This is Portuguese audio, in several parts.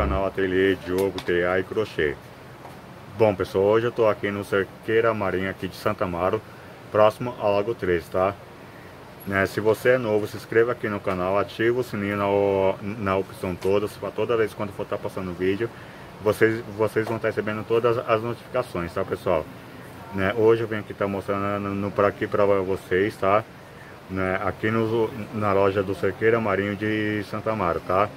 canal Ateliê Diogo Tear e Crochê. Bom pessoal, hoje eu tô aqui no Cerqueira Marinho aqui de Santo Amaro, próximo ao Lago 3, tá? Se você é novo, se inscreva aqui no canal, ativa o sininho na opção todas, para toda vez quando for estar passando o vídeo, vocês vão estar recebendo todas as notificações, tá pessoal? Hoje eu venho aqui estar mostrando para aqui para vocês, tá? Aqui na loja do Cerqueira Marinho de Santo Amaro, tá?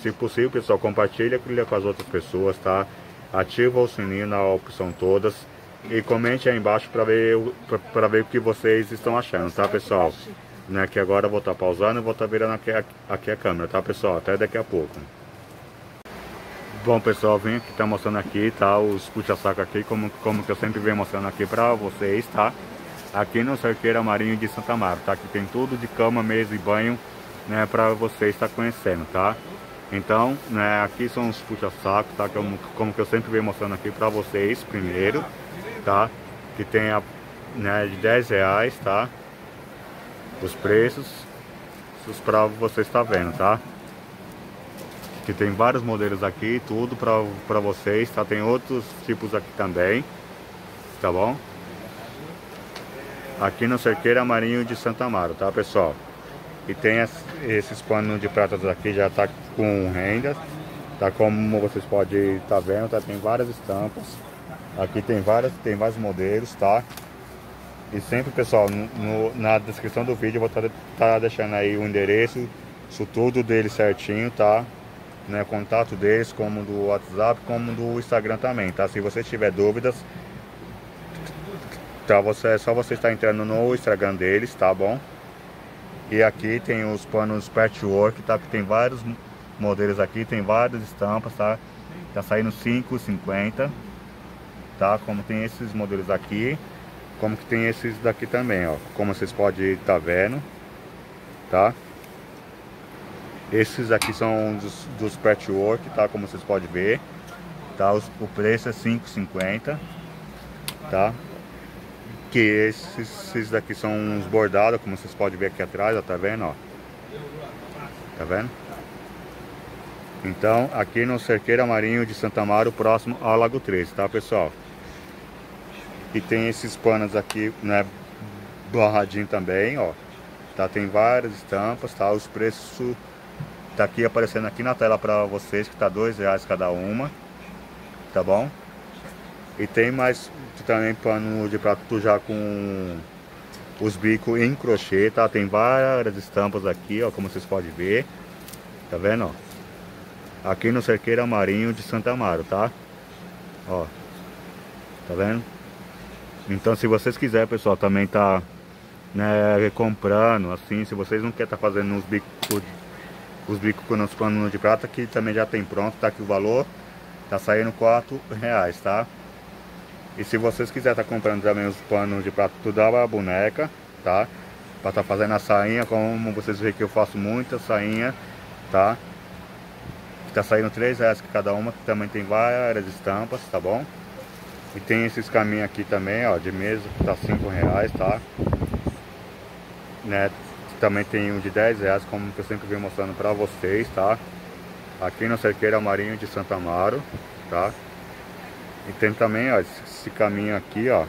Se possível, pessoal, compartilha com as outras pessoas, tá? Ativa o sininho na opção todas e comente aí embaixo para ver o que vocês estão achando, tá pessoal? Que agora eu vou estar pausando e vou estar virando aqui a câmera, tá pessoal? Até daqui a pouco. Bom pessoal, vim aqui, tá mostrando aqui, tá? Os puxa-saco aqui, como que eu sempre venho mostrando aqui pra vocês, tá? Aqui no Cerqueira Marinho de Santo Amaro, tá? Que tem tudo de cama, mesa e banho, né? Pra vocês estar conhecendo, tá? Então, né? Aqui são os puxa-saco, tá? Como que eu sempre venho mostrando aqui pra vocês, primeiro, tá? Que tem a, né? De R$10, tá? Os preços, pra vocês estar vendo, tá? Que tem vários modelos aqui, tudo pra vocês, tá? Tem outros tipos aqui também, tá bom? Aqui no Cerqueira Marinho de Santo Amaro, tá pessoal? E tem esses panos de pratas aqui, já tá com rendas, tá? Como vocês podem estar vendo, tá? Tem várias estampas, aqui tem vários modelos, tá? E sempre, pessoal, na descrição do vídeo eu vou estar deixando aí o endereço, isso tudo dele certinho, tá? Né, contato deles, como do WhatsApp, como do Instagram também, tá? Se você tiver dúvidas, tá, é só você estar entrando no Instagram deles, tá bom? E aqui tem os panos patchwork, tá? Que tem vários modelos aqui, tem várias estampas, tá? Tá saindo R$5,50, tá? Como tem esses modelos aqui, como que tem esses daqui também, ó. Como vocês podem estar vendo, tá? Esses aqui são dos patchwork, tá? Como vocês podem ver, tá? O preço é R$5,50, tá? Que esses daqui são uns bordados, como vocês podem ver aqui atrás, ó, tá vendo, ó? Tá vendo? Então, aqui no Cerqueira Marinho de Santo Amaro, próximo ao Lago 3, tá, pessoal? E tem esses panos aqui, né? Borradinho também, ó. Tá? Tem várias estampas, tá? Os preços... Tá aqui aparecendo aqui na tela para vocês, que tá R$2 cada uma, tá bom? E tem mais também pano de prato já com os bicos em crochê, tá? Tem várias estampas aqui, ó, como vocês podem ver, tá vendo, ó? Aqui no Cerqueira Marinho de Santo Amaro, tá? Ó, tá vendo? Então, se vocês quiserem, pessoal, também tá, né, comprando, assim, se vocês não querem tá fazendo uns bicos com os panos de prata, que também já tem pronto, tá? Que o valor tá saindo R$4, tá? E se vocês quiserem tá comprando também os panos de prata tudo da boneca, tá? Pra tá fazendo a sainha, como vocês veem que eu faço muita sainha, tá? Tá saindo R$3 cada uma, que também tem várias estampas, tá bom? E tem esses caminhos aqui também, ó, de mesa, que tá R$5, tá? Né? Também tem um de R$10, como que eu sempre venho mostrando pra vocês, tá? Aqui no Cerqueira Marinho de Santo Amaro, tá? E tem também, ó, esse caminho aqui, ó,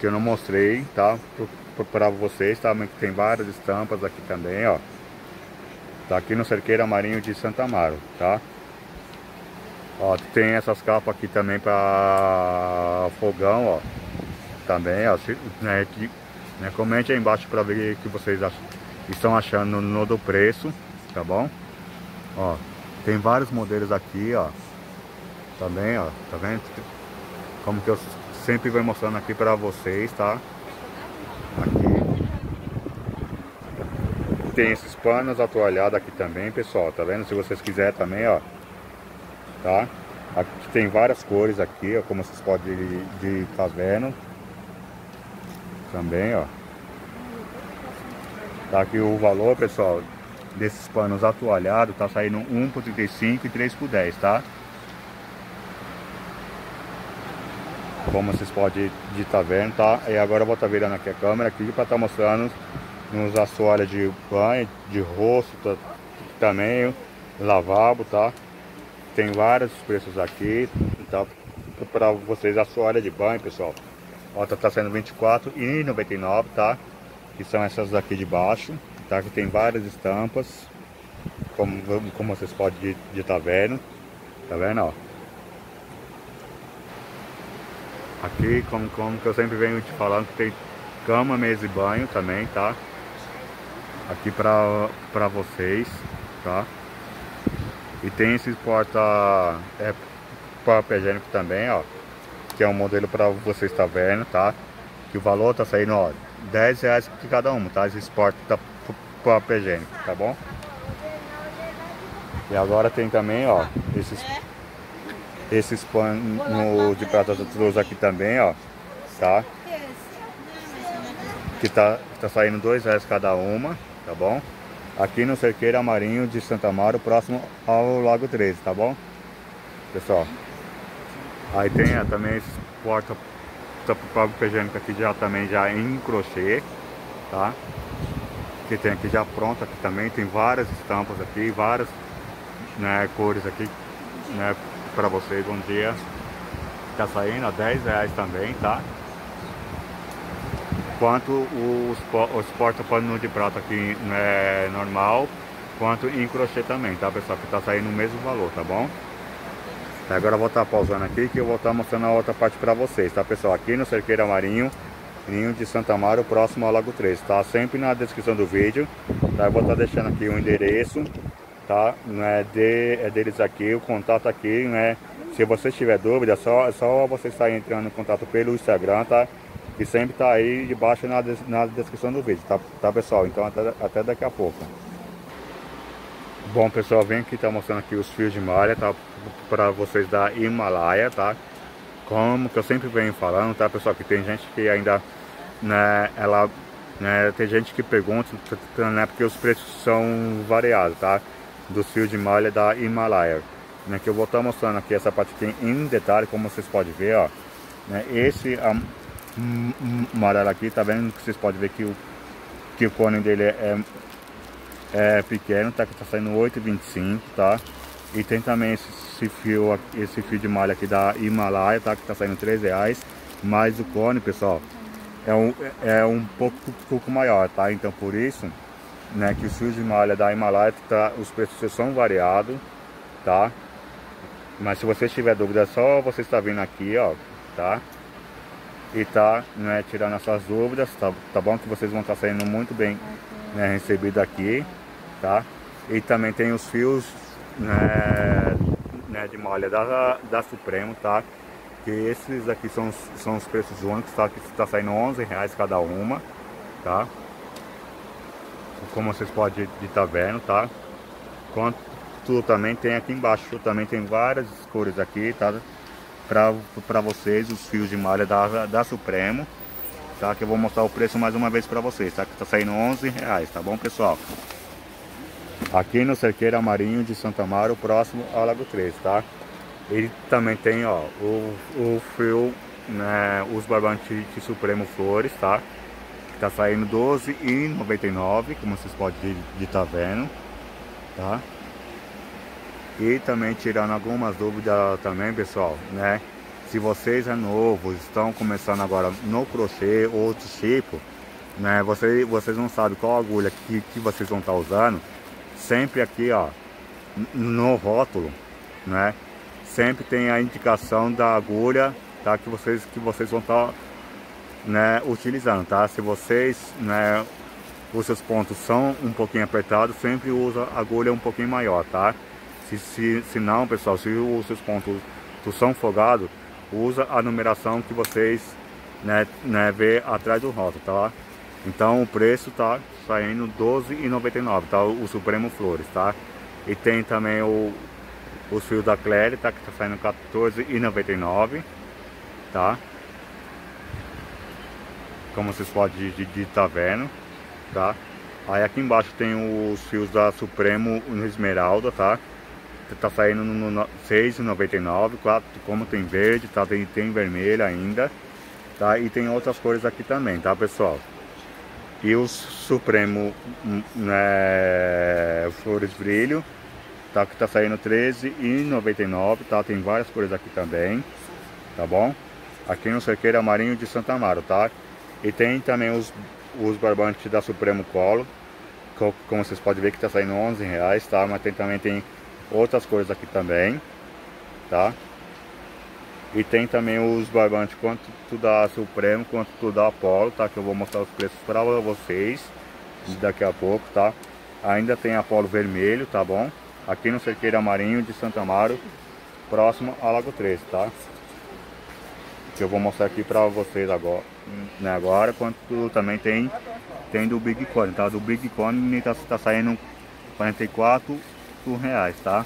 que eu não mostrei, tá? Pra vocês, tá? Tem várias estampas aqui também, ó. Tá aqui no Cerqueira Marinho de Santo Amaro, tá? Ó, tem essas capas aqui também pra fogão, ó. Também, ó, né? Comente aí embaixo para ver o que vocês estão achando no do preço, tá bom? Ó, tem vários modelos aqui, ó. Também, ó, tá vendo? Como que eu sempre vou mostrando aqui para vocês, tá? Aqui tem esses panos atualhados aqui também, pessoal, tá vendo? Se vocês quiserem também, ó, tá? Aqui tem várias cores aqui, ó, como vocês podem estar vendo. Também, ó, tá aqui o valor, pessoal, desses panos atualhados, tá saindo 1 por 35 e 3 por 10, tá? Como vocês podem estar vendo, tá? E agora eu vou estar virando aqui a câmera aqui para estar mostrando nos assoalhos de banho, de rosto, também lavabo, tá? Tem vários preços aqui, tá? Para vocês a sua área de banho, pessoal. Ó, tá sendo R$24,99, tá? Que são essas daqui de baixo, tá? Que tem várias estampas, como vocês podem estar vendo. Tá vendo, ó? Aqui, como que eu sempre venho te falando, que tem cama, mesa e banho também, tá? Aqui pra vocês, tá? E tem esse papel higiênico também, ó. Que é um modelo pra vocês tá vendo, tá? Que o valor tá saindo, ó, R$10 de cada um, tá? Esse papel higiênico, tá bom? E agora tem também, ó, esses panos de prata luz aqui também, ó, tá? Que tá saindo R$2 cada uma, tá bom? Aqui no Cerqueira Marinho de Santo Amaro, próximo ao Lago 3, tá bom? Pessoal, aí tem também esses porta papel higiênico aqui já em crochê, tá? Que tem aqui já pronto aqui também, tem várias estampas aqui, várias, né, cores aqui, né, pra vocês, bom dia. Tá saindo a R$10 também, tá? Quanto os porta-pano de prata aqui, né, normal, quanto em crochê também, tá, pessoal? Que tá saindo o mesmo valor, tá bom? Agora eu vou estar pausando aqui, que eu vou estar mostrando a outra parte pra vocês, tá, pessoal? Aqui no Cerqueira Marinho, Ninho de Santo Amaro, próximo ao Lago 3, tá? Sempre na descrição do vídeo, tá? Eu vou estar deixando aqui o endereço, tá? Né, deles aqui, o contato aqui, né? Se você tiver dúvida, é só você estar entrando em contato pelo Instagram, tá? Que sempre tá aí debaixo na descrição do vídeo, tá pessoal? Então até daqui a pouco. Bom, pessoal, vem aqui, tá mostrando aqui os fios de malha, tá? Pra vocês da Himalaya, tá? Como que eu sempre venho falando, tá, pessoal? Que tem gente que ainda, né, tem gente que pergunta, né? Porque os preços são variados, tá? Dos fios de malha da Himalaya, né? Que eu vou estar mostrando aqui essa parte aqui em detalhe, como vocês podem ver, ó, né? Esse amarelo aqui, tá vendo que vocês podem ver que o cone dele é pequeno, tá? Que tá saindo R$8,25, tá? E tem também esse fio de malha aqui da Himalaya, tá? Que tá saindo R$3, mas o cone, pessoal, é um pouco maior, tá? Então por isso, né, que os fios de malha da Himalaya, tá, os preços são variados, tá? Mas se você tiver dúvida, é só você estar vindo aqui, ó, tá? E tá, né, tirando essas dúvidas, tá bom? Que vocês vão estar saindo muito bem, né, recebido aqui, tá? E também tem os fios, né, de malha da Supremo, tá? Que esses aqui são os preços únicos, tá? Que tá saindo R$11 cada uma, tá? Como vocês podem estar vendo, tá? Quanto também tem aqui embaixo, também tem várias cores aqui, tá? Para vocês, os fios de malha da Supremo, tá? Que eu vou mostrar o preço mais uma vez para vocês, tá? Que tá saindo R$11, tá bom, pessoal? Aqui no Cerqueira Marinho de Santo Amaro, próximo ao Lago 3, tá? Ele também tem, ó, o fio, né, os barbantes de Supremo Flores, tá? Que tá saindo R$12,99, como vocês podem estar vendo, tá? E também tirando algumas dúvidas também, pessoal, né? Se vocês é novo, estão começando agora no crochê ou outro tipo, né? Vocês não sabem qual agulha que vocês vão estar usando. Sempre aqui, ó, no rótulo, né? Sempre tem a indicação da agulha, tá? Que vocês vão estar, né, utilizando, tá? Se vocês, né, os seus pontos são um pouquinho apertados, sempre usa agulha um pouquinho maior, tá? Se não, pessoal, se os seus pontos são folgados, usa a numeração que vocês, né, vê atrás do rótulo, tá? Então o preço tá saindo R$12,99, tá? O Supremo Flores, tá? E tem também o fio da Claire, tá? Que tá saindo R$14,99, tá? Como vocês podem estar vendo, tá? Aí aqui embaixo tem os fios da Supremo Esmeralda, tá? Tá saindo no R$6,99, claro, como tem verde, tá? Tem vermelho ainda, tá? E tem outras cores aqui também, tá, pessoal? E o Supremo, né, Flores Brilho, tá? Aqui tá saindo R$13,99, tá? Tem várias cores aqui também, tá bom? Aqui no Cerqueira Marinho de Santo Amaro, tá? E tem também os barbantes da Supremo Polo, como vocês podem ver que tá saindo R$11, tá? Mas tem, também tem outras cores aqui também, tá? E tem também os barbantes quanto da Supremo, quanto da Polo, tá? Que eu vou mostrar os preços para vocês daqui a pouco, tá? Ainda tem a Polo Vermelho, tá bom? Aqui no Cerqueira Marinho de Santo Amaro, próximo ao Lago 3, tá? Que eu vou mostrar aqui pra vocês agora, né? Agora, quanto também tem do Big Cone, tá? Do Big Cone tá saindo R$44, tá?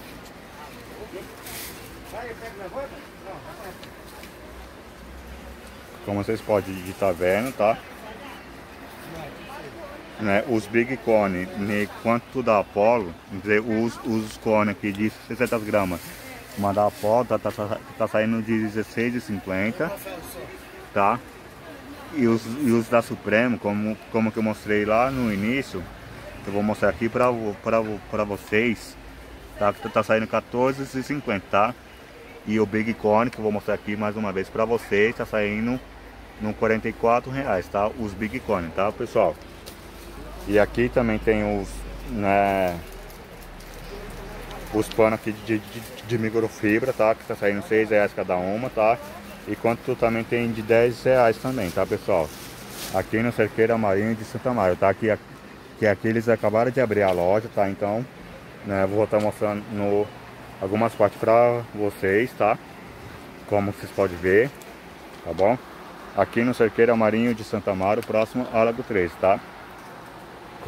Como vocês podem estar vendo, tá? Né, os Big Cone, né, quanto da Apollo, dizer, os cone aqui de 60 gramas, uma da Apollo tá saindo de R$16,50, tá? E os da Supremo, como que eu mostrei lá no início, eu vou mostrar aqui pra vocês, tá? Que tá saindo R$14,50, tá? E o Big Cone, que eu vou mostrar aqui mais uma vez pra vocês, tá saindo no R$44, tá? Os Big Cone, tá, pessoal? E aqui também tem os, né, os panos aqui de microfibra, tá? Que tá saindo R$6 cada uma, tá? E quanto também tem de R$10 também, tá, pessoal? Aqui no Cerqueira Marinho de Santo Amaro, tá? Que aqui eles acabaram de abrir a loja, tá? Então, né, vou estar mostrando algumas partes pra vocês, tá? Como vocês podem ver, tá bom? Aqui no Cerqueira Marinho de Santo Amaro, próximo ao Lago 3, tá?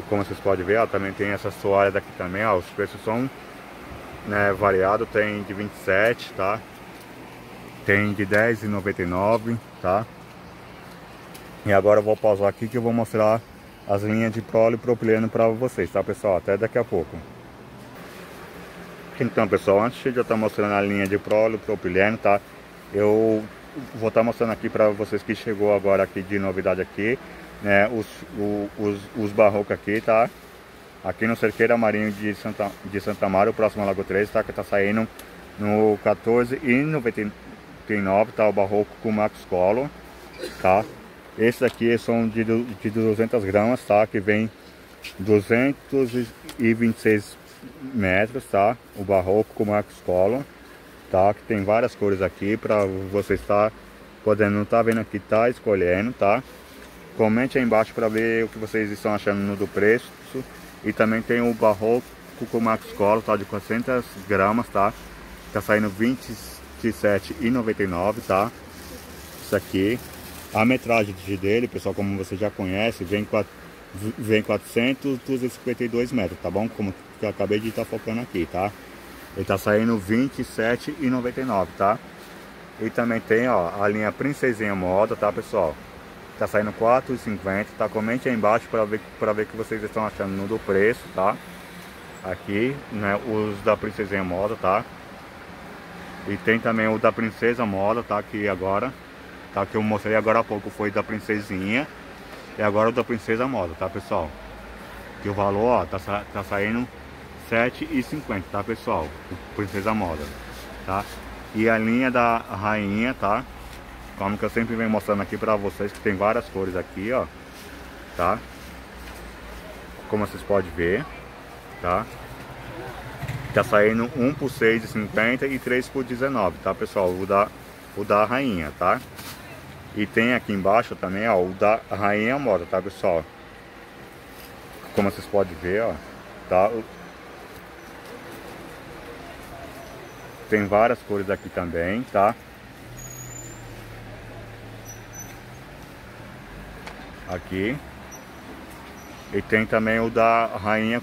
Como vocês podem ver, ó, também tem essa toalha daqui também, ó, os preços são, né, variados, tem de R$27, tá? Tem de R$10,99, tá? E agora eu vou pausar aqui que eu vou mostrar as linhas de polipropileno para vocês, tá, pessoal? Até daqui a pouco. Então, pessoal, antes de eu estar mostrando a linha de polipropileno, tá? Eu vou estar mostrando aqui para vocês que chegou agora aqui de novidade aqui, né, os barrocos aqui, tá? Aqui no Cerqueira Marinho de Santo Amaro, próximo ao Lago 3, tá? Que tá saindo no R$14,99, tá? O barroco com Max Colo, tá? Esses aqui são de 200 gramas, tá? Que vem 226 metros, tá? O barroco com Max Colo, tá? Que tem várias cores aqui pra você estar podendo, tá vendo aqui, tá? Escolhendo, tá? Comente aí embaixo para ver o que vocês estão achando do preço. E também tem o barroco com Max Colo, tá? De 400 gramas, tá? Tá saindo R$27,99, tá? Isso aqui. A metragem dele, pessoal, como você já conhece, vem 452 metros, tá bom? Como que eu acabei de estar focando aqui, tá? Ele tá saindo R$27,99, tá? E também tem, ó, a linha Princesinha Moda, tá, pessoal? Tá saindo R$4,50, tá? Comente aí embaixo pra ver o que vocês estão achando do preço, tá? Aqui, né, os da Princesinha Moda, tá? E tem também o da Princesa Moda, tá? Que agora, tá? Que eu mostrei agora há pouco foi da Princesinha. E agora o da Princesa Moda, tá, pessoal? Que o valor, ó, tá saindo R$7,50, tá, pessoal? Princesa Moda, tá? E a linha da Rainha, tá? Como que eu sempre venho mostrando aqui pra vocês, que tem várias cores aqui, ó, tá? Como vocês podem ver, tá? Tá saindo 1 por R$6,50 e 3 por R$19, tá, pessoal? O da Rainha, tá? E tem aqui embaixo também, ó, o da Rainha Moda, tá, pessoal? Como vocês podem ver, ó, tá? Tem várias cores aqui também, tá? Aqui. E tem também o da rainha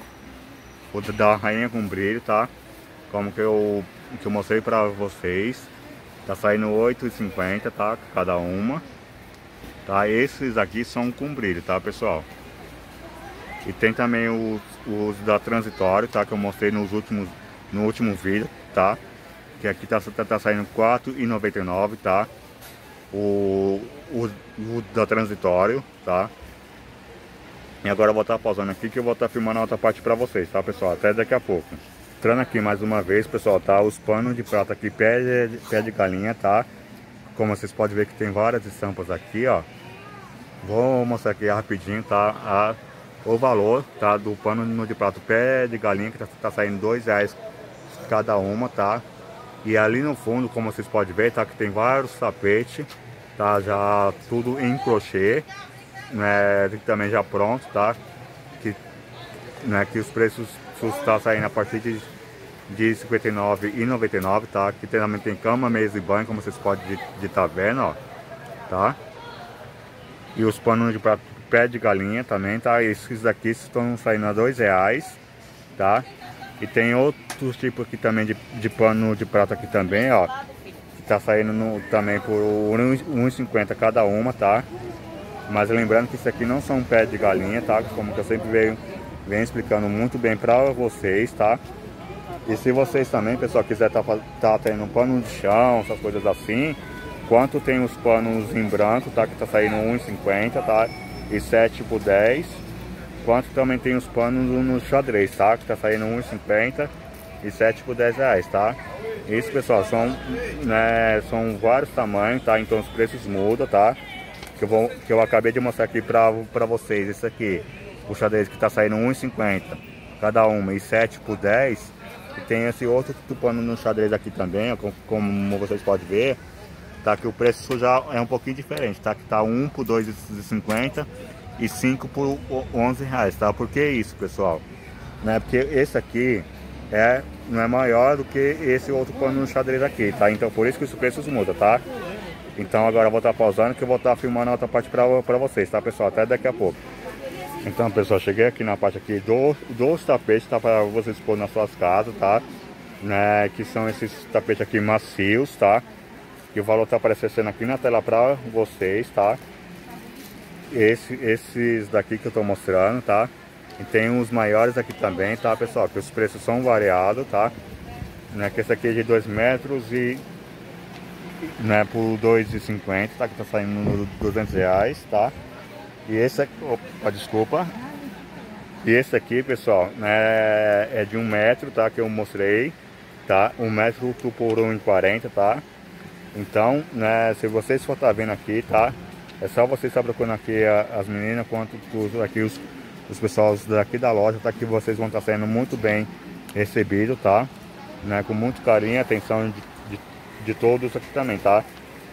com brilho, tá? Como que eu mostrei pra vocês, tá saindo R$8,50, tá? Cada uma, tá? Esses aqui são com brilho, tá, pessoal? E tem também os da Transitório, tá? Que eu mostrei no último vídeo, tá? Que aqui tá saindo R$4,99, tá? O da Transitório, tá? E agora eu vou estar pausando aqui que eu vou estar filmando a outra parte pra vocês, tá, pessoal? Até daqui a pouco. Entrando aqui mais uma vez, pessoal, tá? Os panos de prata aqui, pé de galinha, tá? Como vocês podem ver que tem várias estampas aqui, ó. Vou mostrar aqui rapidinho, tá? O valor, tá? Do pano de prato pé de galinha, que tá saindo R$2 cada uma, tá? E ali no fundo, como vocês podem ver, tá? Que tem vários tapetes, tá? Já tudo em crochê, né? Também já pronto, tá? Que, né? Que os preços... tá saindo a partir de R$ 59,99, tá? Que também tem cama, mesa e banho, como vocês podem estar vendo, ó, tá? E os panos de prato pé de galinha também, tá? Esses daqui estão saindo a R$2, tá? E tem outros tipos aqui também de pano de prato aqui também, ó, que tá saindo também por R$1,50 cada uma, tá? Mas lembrando que isso aqui não são pé de galinha, tá? Como que eu sempre venho explicando muito bem para vocês, tá? E se vocês também, pessoal, quiser tá tendo um pano de chão, essas coisas assim, quanto tem os panos em branco, tá? Que tá saindo R$1,50, tá? E 7 por 10. Quanto também tem os panos no xadrez, tá? Que tá saindo R$1,50 e 7 por R$10, tá? Isso, pessoal, são vários tamanhos, tá? Então os preços mudam, tá? Que eu acabei de mostrar aqui para vocês, esse aqui. O xadrez que tá saindo R$1,50 cada uma e 7 por 10. E tem esse outro pano no xadrez aqui também, ó, como vocês podem ver, tá? Que o preço já é um pouquinho diferente, tá? Que tá 1 por R$2,50 e 5 por R$11, tá? Por que isso, pessoal? Né? Porque esse aqui não é maior do que esse outro pano no xadrez aqui, tá? Então por isso que os preços mudam, tá? Então agora eu vou estar pausando, que eu vou estar filmando a outra parte para vocês, tá, pessoal? Até daqui a pouco. Então, pessoal, cheguei aqui na parte aqui dos tapetes, tá? Para vocês pôr nas suas casas, tá? Né? Que são esses tapetes aqui macios, tá? E o valor tá aparecendo aqui na tela para vocês, tá? Esses daqui que eu tô mostrando, tá? E tem os maiores aqui também, tá, pessoal? Que os preços são variados, tá? Né? Que esse aqui é de 2 metros e... né? Por R$2,50, tá? Que tá saindo R$200, tá? E esse aqui, opa, desculpa. E esse aqui, pessoal, né, é de 1 metro, tá? Que eu mostrei, tá? 1 metro por R$1,40, tá? Então, né, se vocês for tá vendo aqui, tá? É só vocês estar procurando aqui as meninas, quanto aqui os pessoal daqui da loja, tá? Que vocês vão estar sendo muito bem recebido, tá? Né, com muito carinho e atenção de todos aqui também, tá?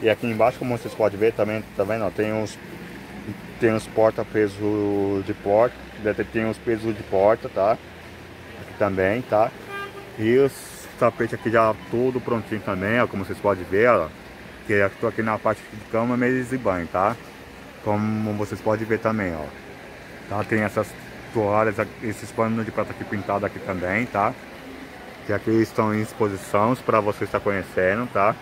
E aqui embaixo, como vocês podem ver também, tá vendo? Ó, tem os porta-peso de porta, tem os pesos de porta, tá? Aqui também, tá? E os tapetes aqui já tudo prontinho também, ó, como vocês podem ver, ó. Que eu tô aqui na parte de cama, mesa e banho, tá? Como vocês podem ver também, ó. Tá? Tem essas toalhas, esses panos de prata aqui pintados aqui também, tá? Que aqui estão em exposição para vocês estar conhecendo, tá?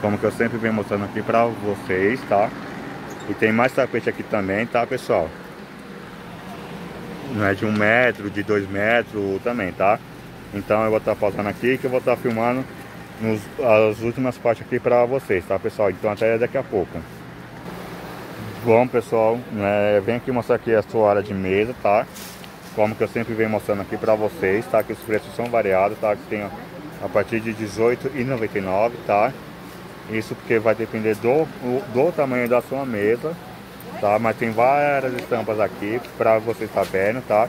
Como que eu sempre venho mostrando aqui para vocês, tá? E tem mais tapete aqui também, tá, pessoal? Não é de 1 metro, de 2 metros também, tá? Então eu vou estar pausando aqui, que eu vou estar filmando as últimas partes aqui pra vocês, tá, pessoal? Então até daqui a pouco. Bom, pessoal, né, eu venho aqui mostrar aqui a toalha de mesa, tá? Como que eu sempre venho mostrando aqui pra vocês, tá? Que os preços são variados, tá? Que tem a partir de R$18,99, tá? Isso porque vai depender do tamanho da sua mesa, tá? Mas tem várias estampas aqui pra vocês tá vendo, tá?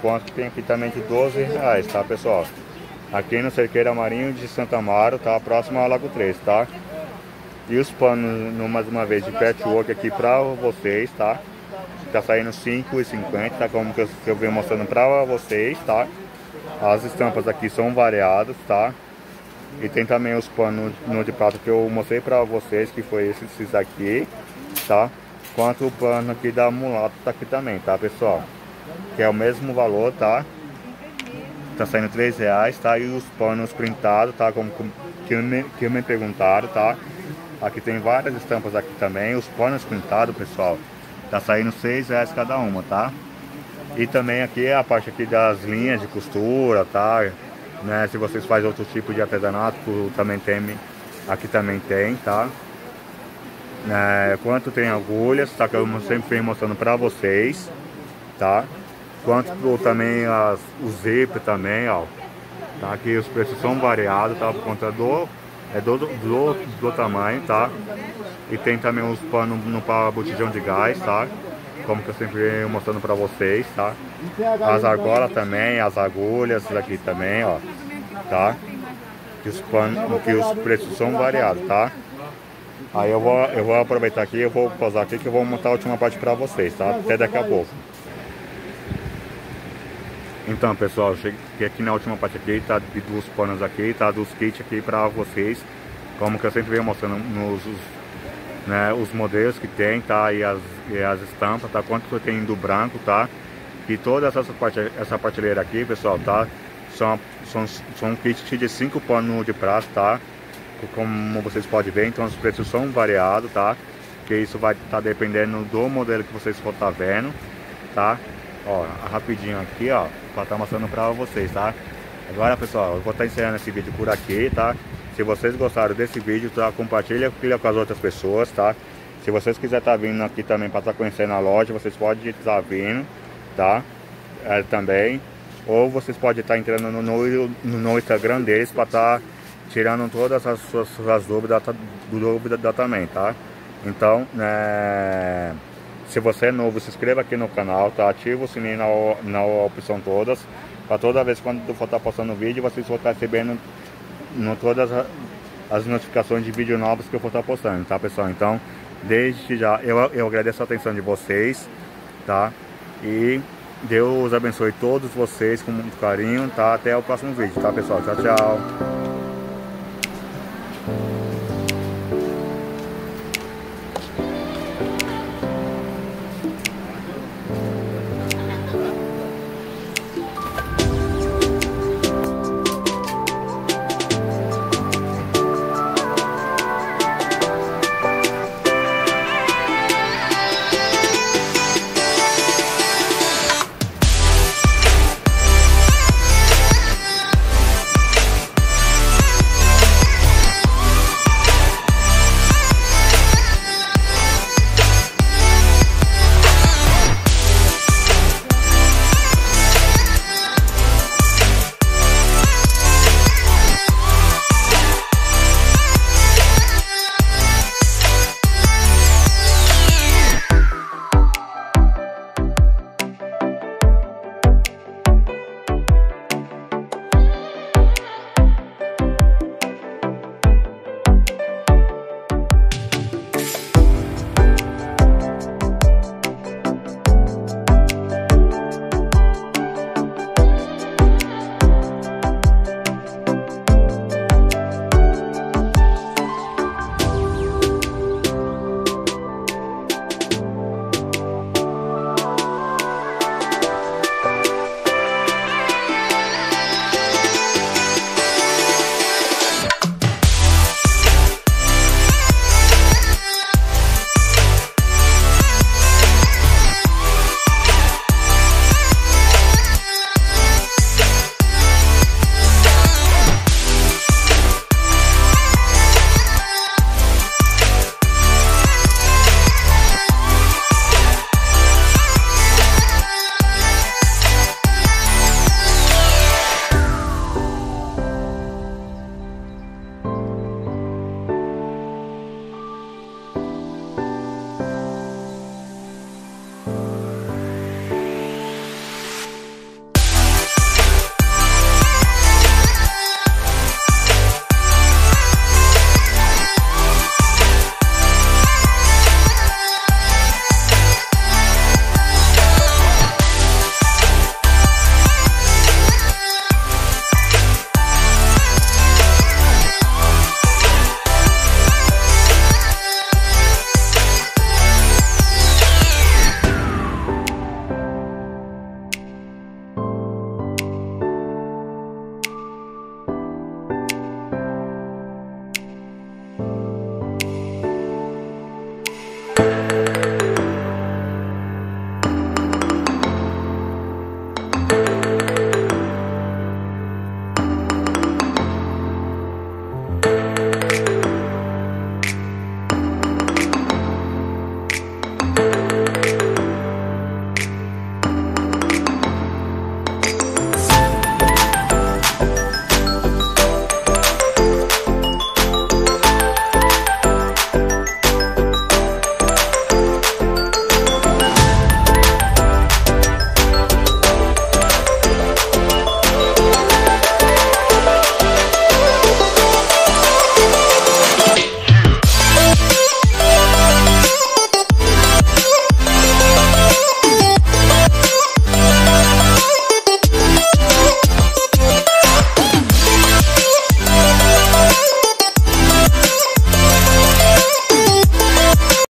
Quanto tem aqui também de R$12, tá, pessoal? Aqui no Cerqueira Marinho de Santo Amaro, tá? Próximo ao Lago 3, tá? E os panos, mais uma vez, de patchwork aqui pra vocês, tá? Tá saindo R$5,50, tá? Como que eu venho mostrando pra vocês, tá? As estampas aqui são variadas, tá? E tem também os panos de prato que eu mostrei pra vocês, que foi esses aqui, tá? Quanto o pano aqui da mulata tá aqui também, tá, pessoal? Que é o mesmo valor, tá? Tá saindo R$3, tá? E os panos printados, tá? Como que me perguntaram, tá? Aqui tem várias estampas aqui também. Os panos pintados, pessoal, tá saindo R$6 cada uma, tá? E também aqui a parte aqui das linhas de costura, tá? Né, se vocês fazem outro tipo de artesanato, também tem, aqui também tem, tá? Quanto tem agulhas, tá? Que eu sempre venho mostrando pra vocês, tá? quanto também o zip também, ó. Tá? Aqui os preços são variados, tá? Por conta do tamanho, tá? E tem também uns panos para botijão de gás, tá? Como que eu sempre venho mostrando pra vocês, tá? As argolas também, as agulhas aqui também, ó, tá? Que os panos, que os preços são variados, tá? Aí eu vou aproveitar aqui, eu vou pausar aqui que eu vou montar a última parte pra vocês, tá? Até daqui a pouco. Então, pessoal, cheguei aqui na última parte aqui, tá? De dos panos aqui, tá? Dos kits aqui pra vocês. Como que eu sempre venho mostrando os modelos que tem, tá? E as estampas, tá? Quanto que tem do branco, tá? E toda essa prateleira aqui, pessoal, tá? São kits de 5 panos de prata, tá? Como vocês podem ver, então os preços são variados, tá? Que isso vai estar dependendo do modelo que vocês for estar vendo, tá? Ó, rapidinho aqui, ó, pra estar mostrando pra vocês, tá? Agora, pessoal, eu vou estar encerrando esse vídeo por aqui, tá? Se vocês gostaram desse vídeo, tá? Compartilha com as outras pessoas, tá? Se vocês quiserem estar vindo aqui também para estar conhecendo a loja, vocês podem estar vindo, tá? Também. Ou vocês podem estar entrando no Instagram deles para estar tirando todas as suas dúvidas também, tá? Então, se você é novo, se inscreva aqui no canal, tá? Ativa o sininho na opção todas, para toda vez quando eu for estar postando vídeo, vocês vão estar recebendo todas as notificações de vídeo novos que eu vou estar postando, tá, pessoal? Então, desde já, eu agradeço a atenção de vocês, tá? E Deus abençoe todos vocês com muito carinho, tá? Até o próximo vídeo, tá, pessoal? Tchau, tchau!